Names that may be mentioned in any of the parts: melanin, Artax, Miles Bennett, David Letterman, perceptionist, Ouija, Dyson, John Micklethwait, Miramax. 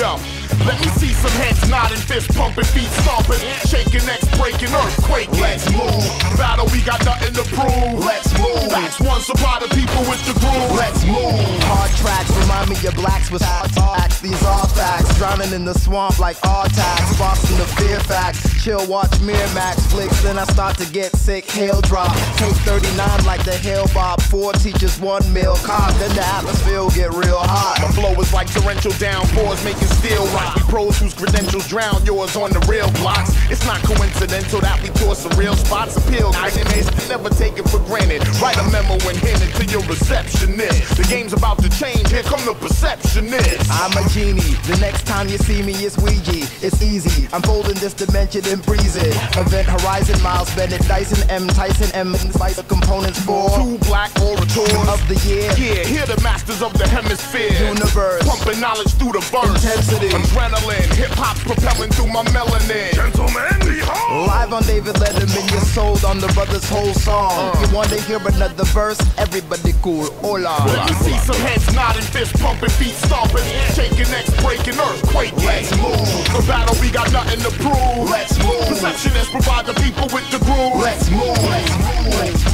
Yo, let me see some heads nodding, fist pumping, feet stomping, shaking, necks breaking, earthquake. Let's move. Battle, we got nothing to prove. Let's move. That's one supply to people with the groove. Let's move. Hard tracks remind me of blacks with hard facts. These are facts. Drowning in the swamp like artax. Boxing the fear facts. Chill, watch Miramax flicks. Then I start to get sick. Hail drop. Take 39 like the hail bob. 4 teachers, 1 meal. Cod. Then the atmosphere will get real hot. My flow is like torrential downpours, making steel rock. We pros whose credentials drown yours on the real blocks. It's not coincidental that we tour some real spots. Appeal to never take it for granted. Write a memo and hand it to your receptionist. The game's about to change, here come the perceptionist. I'm a genie, the next time you see me it's Ouija. It's easy, I'm folding this dimension and breezing. Event Horizon, Miles Bennett, Dyson, M. Tyson, M. Spicer components for 2 black orators of the year. Yeah, here the masters of the hemisphere. Universe, pumping knowledge through the verse. Intensity, adrenaline, hip-hop's propelling through my melanin. Gentlemen, behold! Live on David Letterman, you're sold on the brother's whole song. You want to hear another verse? Everybody cool, hola. Let me see some heads nodding, fist pumping, feet stomping, shaking, necks breaking, earthquake. Let's move. For battle, we got nothing to prove. Let's move. Perceptionists provide the people with the groove. Let's move. Let's move. Let's move.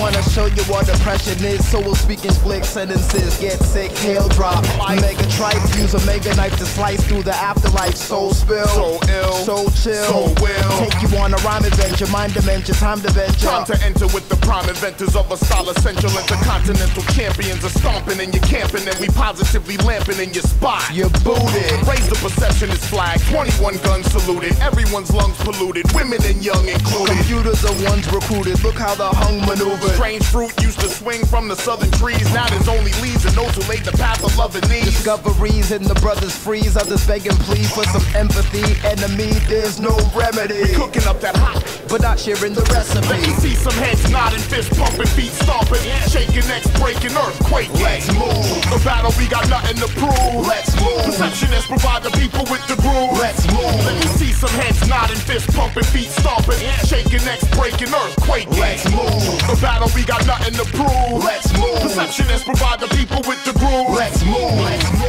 Wanna show you what oppression is, so we'll speak in split sentences. Get sick, hail drop, mega tripe, use a mega knife to slice through the afterlife. Soul spill, so ill, so chill, so will. Take you on a rhyme adventure, mind dimension, time to venture. Time to enter with the prime inventors of a style essential. Intercontinental champions are stomping and you're camping, and we positively lamping in your spot. You're booted. Raise the perceptionist flag, 21 guns saluted. Everyone's lungs polluted, women and young included. Computers are ones recruited, look how the hung maneuver. Strange fruit used to swing from the southern trees. Now there's only leaves and those who laid the path of love and need. Discoveries and the brothers freeze. Others beg and plead for some empathy. Enemy, there's no remedy. We cooking up that hot, but not sharing the recipe. Let me see some heads nodding, fist pumping, feet stomping, shaking, necks breaking, earthquake. Let's move. The battle, we got nothing to prove. Let's move. Perceptionists provide the people with the groove. Let's move. Let me see some heads nodding, fist pumping, feet stomping, shaking, necks breaking, earthquake. Let's move. The battle, we got nothing to prove. Let's move. Perceptionists provide the people with the groove. Let's move. Let's move.